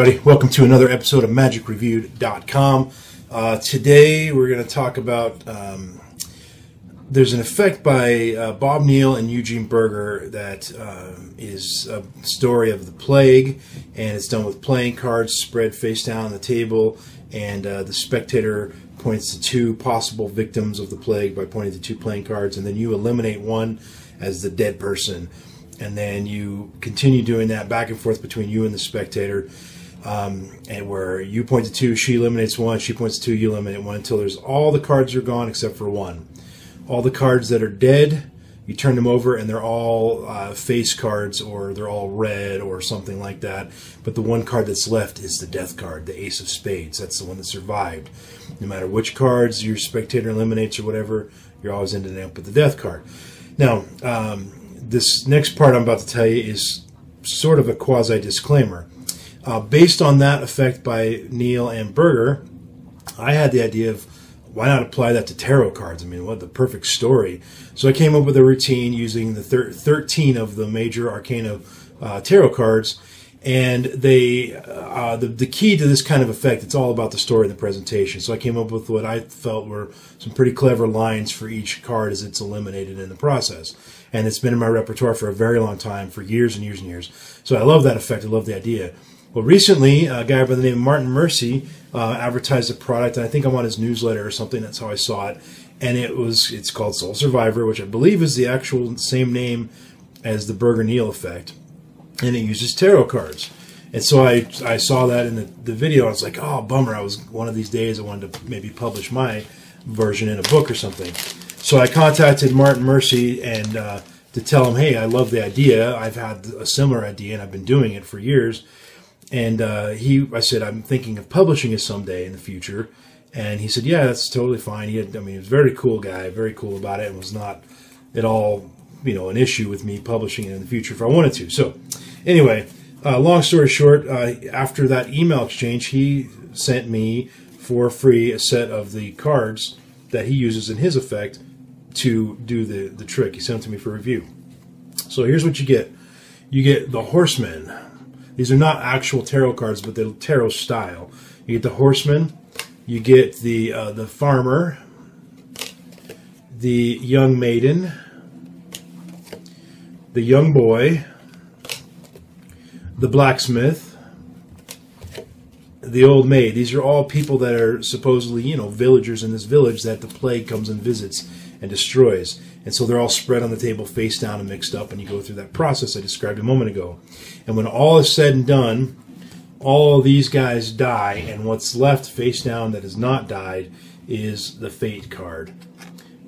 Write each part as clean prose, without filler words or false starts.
everybody. Welcome to another episode of MagicReviewed.com. Today we're going to talk about, there's an effect by Bob Neale and Eugene Berger that is a story of the plague, and it's done with playing cards spread face down on the table, and the spectator points to two possible victims of the plague by pointing to two playing cards, and then you eliminate one as the dead person. And then you continue doing that back and forth between you and the spectator, and where you point to two, she eliminates one, she points to two, you eliminate one, until there's all the cards are gone except for one. All the cards that are dead, you turn them over, and they're all face cards, or they're all red or something like that. But the one card that's left is the death card, the Ace of Spades. That's the one that survived. No matter which cards your spectator eliminates or whatever, you're always ending up with the death card. Now, this next part I'm about to tell you is sort of a quasi-disclaimer. Based on that effect by Neale and Berger, I had the idea of why not apply that to tarot cards? I mean, what the perfect story. So I came up with a routine using the 13 of the Major Arcana tarot cards, and they the key to this kind of effect, it's all about the story and the presentation. So I came up with what I felt were some pretty clever lines for each card as it's eliminated in the process. And it's been in my repertoire for a very long time, for years and years and years. So I love that effect. I love the idea. Well, recently, a guy by the name of Martin Mercy advertised a product, and I think I'm on his newsletter or something. That's how I saw it. And it's called Sole Survivor, which I believe is the actual same name as the Berger Neale effect. And it uses tarot cards. And so I saw that in the video. I was like, oh, bummer. I was one of these days I wanted to maybe publish my version in a book or something. So I contacted Martin Mercy and to tell him, hey, I love the idea. I've had a similar idea, and I've been doing it for years. And I said, I'm thinking of publishing it someday in the future. And he said, yeah, that's totally fine. He was a very cool guy, very cool about it, and was not at all, you know, an issue with me publishing it in the future if I wanted to. So anyway, long story short, after that email exchange, he sent me for free a set of the cards that he uses in his effect to do the trick. He sent it to me for review. So here's what you get. You get the Horseman. These are not actual tarot cards, but they're tarot style. You get the Horseman. You get the Farmer. The Young Maiden. The Young Boy. The Blacksmith. The Old Maid. These are all people that are supposedly, you know, villagers in this village that the plague comes and visits and destroys. And so they're all spread on the table face down and mixed up, and you go through that process I described a moment ago. And when all is said and done, all of these guys die, and what's left face down that has not died is the Fate card.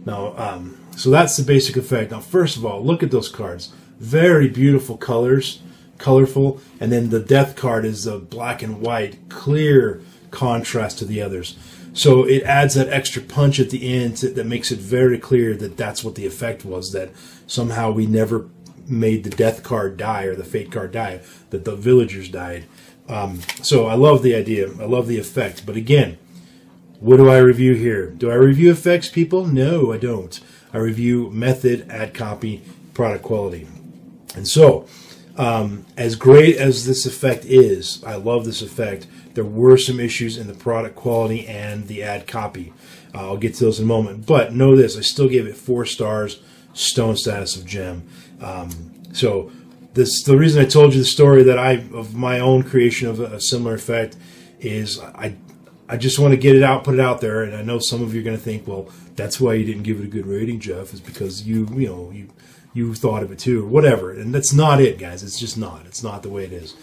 Now, so that's the basic effect. Now, first of all, look at those cards. Very beautiful colors, colorful, and then the Death card is a black and white, clear contrast to the others. So it adds that extra punch at the end that makes it very clear that that's what the effect was, that somehow we never made the Death card die or the Fate card die, that the villagers died. So I love the idea. I love the effect. But again, what do I review here? Do I review effects, people? No, I don't. I review method, ad copy, product quality. And so as great as this effect is, I love this effect. There were some issues in the product quality and the ad copy. I'll get to those in a moment. But know this, I still gave it 4 stars, stone status of gem. So this, the reason I told you the story that of my own creation of a similar effect is I just want to get it out, put it out there. And I know some of you are going to think, well, that's why you didn't give it a good rating, Jeff, is because you thought of it too, or whatever. And that's not it, guys. It's just not. It's not the way it is.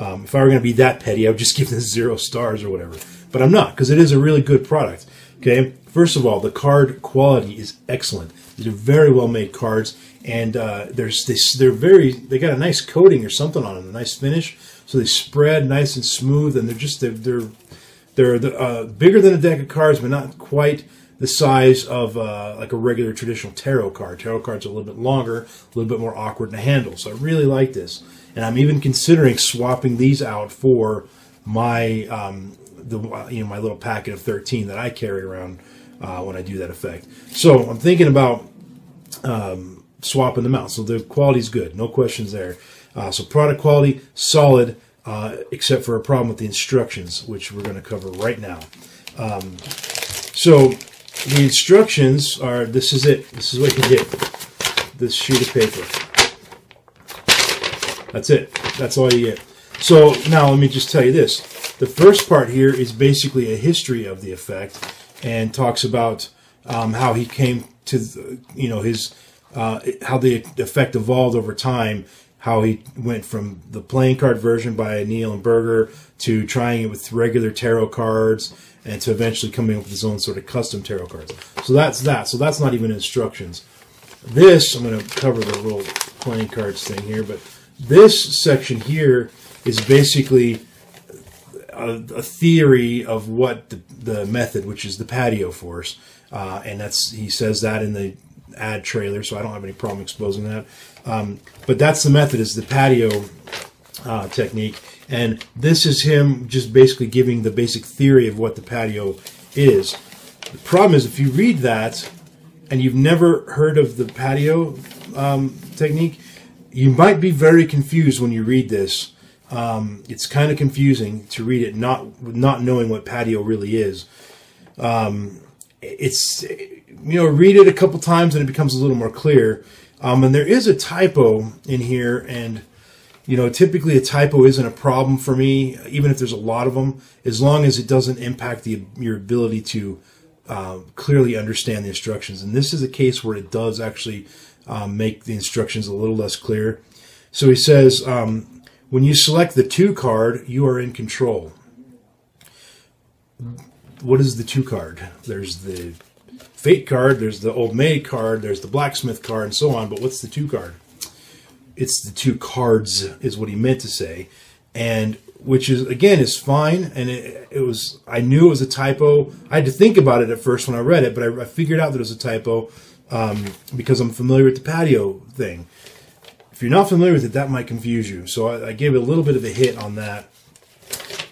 If I were going to be that petty, I would just give this 0 stars or whatever. But I'm not, because it is a really good product. Okay. First of all, the card quality is excellent. These are very well-made cards, and they got a nice coating or something on them, a nice finish. So they spread nice and smooth, and they're bigger than a deck of cards, but not quite the size of like a regular traditional tarot card. Tarot cards are a little bit longer, a little bit more awkward to handle. So I really like this. And I'm even considering swapping these out for my my little packet of 13 that I carry around when I do that effect. So I'm thinking about swapping them out. So the quality's good, no questions there. So product quality, solid. except for a problem with the instructions, which we're going to cover right now. So the instructions are, this is it. This is what you get, this sheet of paper. That's it. That's all you get. So now let me just tell you this. The first part here is basically a history of the effect and talks about how he came to, you know, his how the effect evolved over time, how he went from the playing card version by Neale/Burger to trying it with regular tarot cards and to eventually coming up with his own sort of custom tarot cards. So that's that. So that's not even instructions. This, I'm going to cover the little playing cards thing here, but this section here is basically a theory of what the method, which is the patio force, and that's, he says that in the ad trailer, so I don't have any problem exposing that. But that's the method, is the patio technique, and this is him just basically giving the basic theory of what the patio is. The problem is, if you read that and you've never heard of the patio technique, you might be very confused when you read this. It's kind of confusing to read it, not knowing what patio really is. It's, you know, read it a couple times and it becomes a little more clear. And there is a typo in here, and you know, typically a typo isn't a problem for me, even if there's a lot of them, as long as it doesn't impact your ability to clearly understand the instructions. And this is a case where it does actually make the instructions a little less clear. So he says, when you select the 2 card, you are in control. What is the 2 card? There's the Fate card, there's the Old Maid card, there's the Blacksmith card, and so on. But what's the 2 card? It's the 2 cards, is what he meant to say, and which is, again, is fine. And it was, I knew it was a typo. I had to think about it at first when I read it, but I figured out that it was a typo because I'm familiar with the patio thing. If you're not familiar with it, that might confuse you. So I gave it a little bit of a hit on that.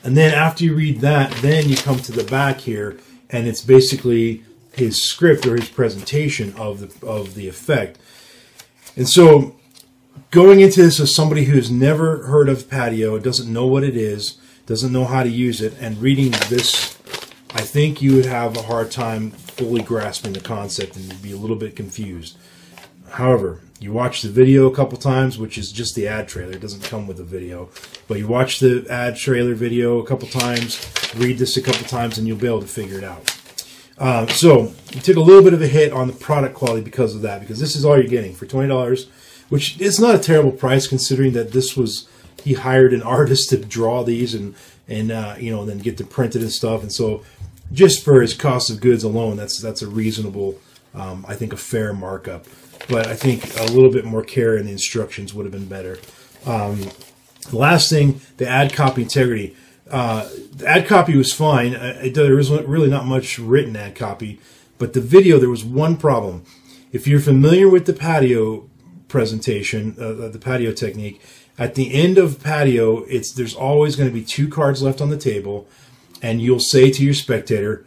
And then after you read that, then you come to the back here, and it's basically his script or his presentation of the effect. And so going into this as somebody who's never heard of patio, doesn't know what it is, doesn't know how to use it, and reading this, I think you would have a hard time fully grasping the concept and you'd be a little bit confused. However, you watch the video a couple times, which is just the ad trailer. It doesn't come with the video. But you watch the ad trailer video a couple times, read this a couple times, and you'll be able to figure it out. So you took a little bit of a hit on the product quality because of that, because this is all you're getting for $20, which is not a terrible price considering that this was, he hired an artist to draw these and you know, and then get them printed and stuff. And so just for his cost of goods alone, that's a reasonable, I think, a fair markup. But I think a little bit more care in the instructions would have been better. The last thing, the ad copy integrity. The ad copy was fine. There was really not much written ad copy. But the video, there was one problem. If you're familiar with the patio presentation, the patio technique, at the end of patio, there's always going to be 2 cards left on the table. And you'll say to your spectator,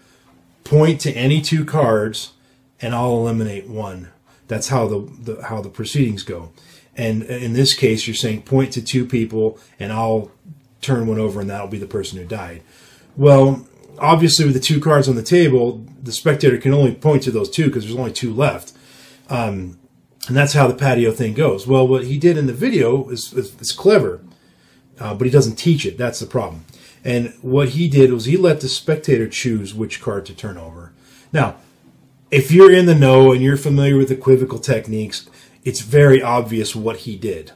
point to any 2 cards, and I'll eliminate 1. That's how the proceedings go, and in this case, you're saying point to 2 people, and I'll turn 1 over, and that'll be the person who died. Well, obviously, with the 2 cards on the table, the spectator can only point to those 2 because there's only 2 left, and that's how the patio thing goes. Well, what he did in the video is clever, but he doesn't teach it. That's the problem. And what he did was he let the spectator choose which card to turn over. Now, if you're in the know and you're familiar with equivocal techniques, it's very obvious what he did.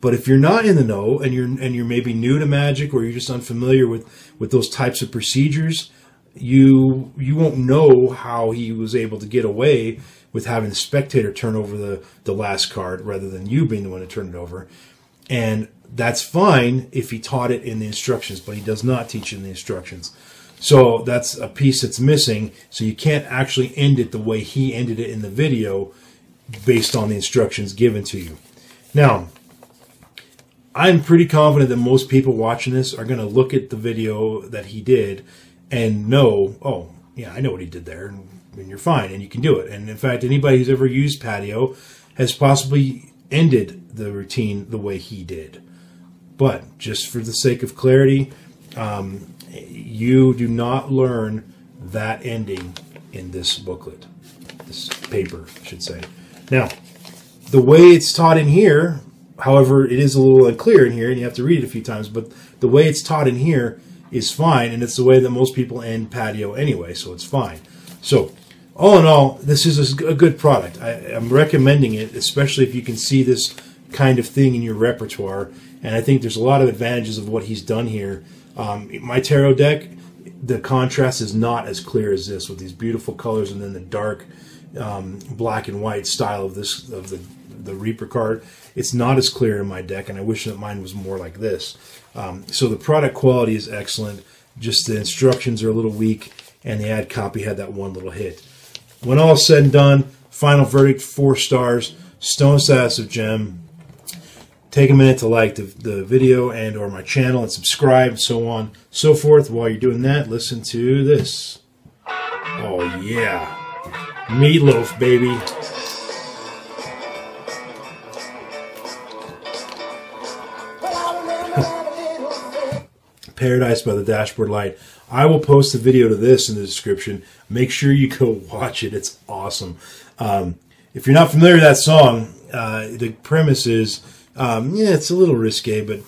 But if you're not in the know and you're maybe new to magic, or you're just unfamiliar with those types of procedures, you won't know how he was able to get away with having the spectator turn over the last card rather than you being the one to turn it over. And that's fine if he taught it in the instructions, but he does not teach it in the instructions. So that's a piece that's missing, so you can't actually end it the way he ended it in the video based on the instructions given to you. Now, I'm pretty confident that most people watching this are going to look at the video that he did and know, oh, yeah, I know what he did there, and you're fine, and you can do it. And in fact, anybody who's ever used patio has possibly ended the routine the way he did. But just for the sake of clarity, you do not learn that ending in this booklet, this paper, I should say. Now, the way it's taught in here, however, it is a little unclear in here, and you have to read it a few times, but the way it's taught in here is fine, and it's the way that most people end patio anyway, so it's fine. So, all in all, this is a good product. I'm recommending it, especially if you can see this kind of thing in your repertoire, and I think there's a lot of advantages of what he's done here. My tarot deck, the contrast is not as clear as this, with these beautiful colors and then the dark black and white style of this, of the Reaper card. It's not as clear in my deck, and I wish that mine was more like this. So the product quality is excellent, just the instructions are a little weak, and the ad copy had that one little hit. When all is said and done, final verdict, 4 stars, stone status of gem. Take a minute to like the video and or my channel and subscribe, so on, so forth. While you're doing that, listen to this. Oh yeah, meatloaf, baby. Paradise by the Dashboard Light. I will post the video to this in the description. Make sure you go watch it. It's awesome. If you're not familiar with that song, the premise is, yeah, it's a little risque, but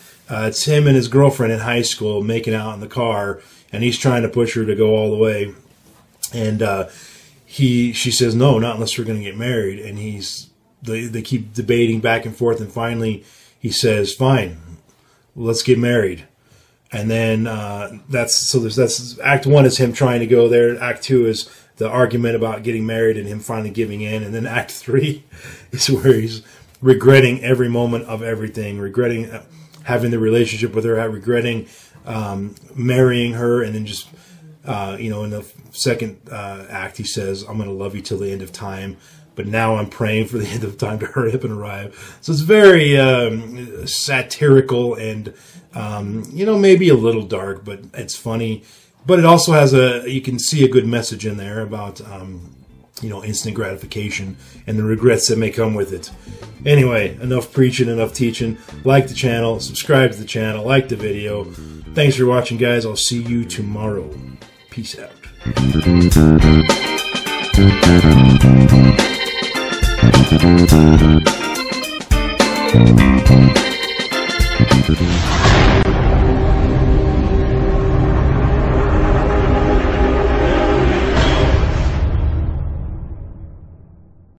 it's him and his girlfriend in high school making out in the car, and he's trying to push her to go all the way. And she says, no, not unless we're going to get married. And they keep debating back and forth, and finally he says, fine, let's get married. And then that's Act 1 is him trying to go there. Act 2 is the argument about getting married and him finally giving in. And then Act 3 is where he's regretting every moment of everything, regretting having the relationship with her, regretting marrying her. And then just, you know, in the second act, he says, I'm going to love you till the end of time. But now I'm praying for the end of time to hurry up and arrive. So it's very satirical and, you know, maybe a little dark, but it's funny. But it also has you can see a good message in there about, you know, instant gratification and the regrets that may come with it. Anyway, enough preaching, enough teaching. Like the channel, subscribe to the channel, like the video. Thanks for watching, guys. I'll see you tomorrow. Peace out.